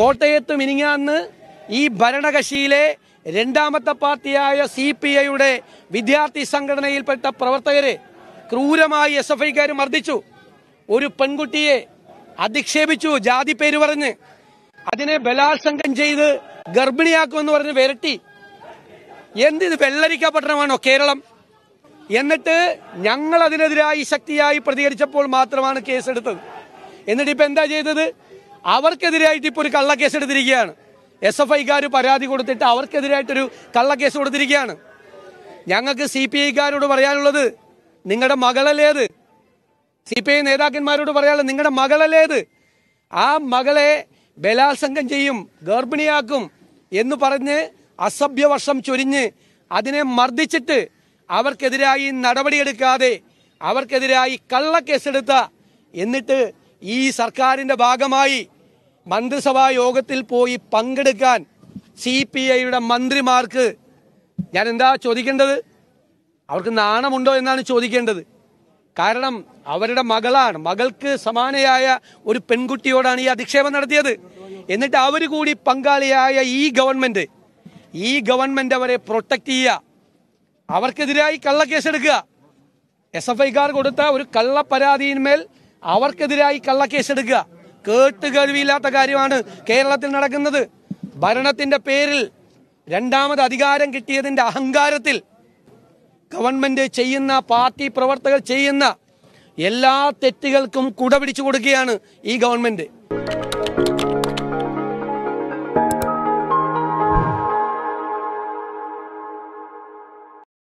കോട്ടയത്ത് മിനിങ്ങാന്ന് ഈ ഭരണകക്ഷിയിലെ രണ്ടാമത്തെ പാർട്ടിയായ സിപിഐയുടെ വിദ്യാർത്ഥി സംഘടനയിൽപ്പെട്ട പ്രവർത്തകരെ ക്രൂരമായി എസ്എഫ്ഐക്കാർ മർദ്ദിച്ചു. ഒരു പെൺകുട്ടിയെ അധിക്ഷേപിച്ചു, ജാതി പേര് പറഞ്ഞ്, അതിനെ ബലാത്സംഗം ചെയ്ത് ഗർഭിണിയാക്കുമെന്ന് പറഞ്ഞ് വിരട്ടി. എന്തിത് വെള്ളരിക്കപട്ടണമാണോ കേരളം? എന്നിട്ട് ഞങ്ങൾ അതിനെതിരായി ശക്തിയായി പ്രതികരിച്ചപ്പോൾ മാത്രമാണ് കേസെടുത്തത്. എന്നിട്ട് ഇപ്പം എന്താ ചെയ്തത്? അവർക്കെതിരായിട്ട് ഇപ്പോൾ ഒരു കള്ളക്കേസ് എടുത്തിരിക്കുകയാണ്. എസ് എഫ് ഐക്കാർ പരാതി കൊടുത്തിട്ട് അവർക്കെതിരായിട്ടൊരു കള്ളക്കേസ് കൊടുത്തിരിക്കുകയാണ്. ഞങ്ങൾക്ക് സി പി ഐക്കാരോട് പറയാനുള്ളത്, നിങ്ങളുടെ മകളല്ലേത്? സി പി ഐ നേതാക്കന്മാരോട് പറയാനുള്ളത്, നിങ്ങളുടെ മകളല്ലേത്? ആ മകളെ ബലാത്സംഗം ചെയ്യും, ഗർഭിണിയാക്കും എന്ന് പറഞ്ഞ് അസഭ്യവർഷം ചൊരിഞ്ഞ് അതിനെ മർദ്ദിച്ചിട്ട് അവർക്കെതിരായി നടപടിയെടുക്കാതെ അവർക്കെതിരായി കള്ളക്കേസെടുത്ത, എന്നിട്ട് ഈ സർക്കാരിൻ്റെ ഭാഗമായി മന്ത്രിസഭാ യോഗത്തിൽ പോയി പങ്കെടുക്കാൻ സി പി ഐയുടെ മന്ത്രിമാർക്ക് ഞാൻ എന്താ ചോദിക്കേണ്ടത്? അവർക്ക് നാണമുണ്ടോ എന്നാണ് ചോദിക്കേണ്ടത്. കാരണം അവരുടെ മകളാണ്, മകൾക്ക് സമാനയായ ഒരു പെൺകുട്ടിയോടാണ് ഈ അധിക്ഷേപം നടത്തിയത്. എന്നിട്ട് അവർ കൂടി പങ്കാളിയായ ഈ ഗവൺമെൻറ് അവരെ പ്രൊട്ടക്റ്റ് ചെയ്യുക, അവർക്കെതിരായി കള്ളക്കേസെടുക്കുക. എസ് എഫ് ഐക്കാർ കൊടുത്ത ഒരു കള്ളപ്പരാതിയിന്മേൽ അവർക്കെതിരായി കള്ളക്കേസെടുക്കുക. കേട്ടുകേൾവിയില്ലാത്ത കാര്യമാണ് കേരളത്തിൽ നടക്കുന്നത്. ഭരണത്തിന്റെ പേരിൽ രണ്ടാമത് അധികാരം കിട്ടിയതിന്റെ അഹങ്കാരത്തിൽ ഗവൺമെന്റ് ചെയ്യുന്ന, പാർട്ടി പ്രവർത്തകർ ചെയ്യുന്ന എല്ലാ തെറ്റുകൾക്കും കുടപിടിച്ചു കൊടുക്കുകയാണ് ഈ ഗവൺമെന്റ്.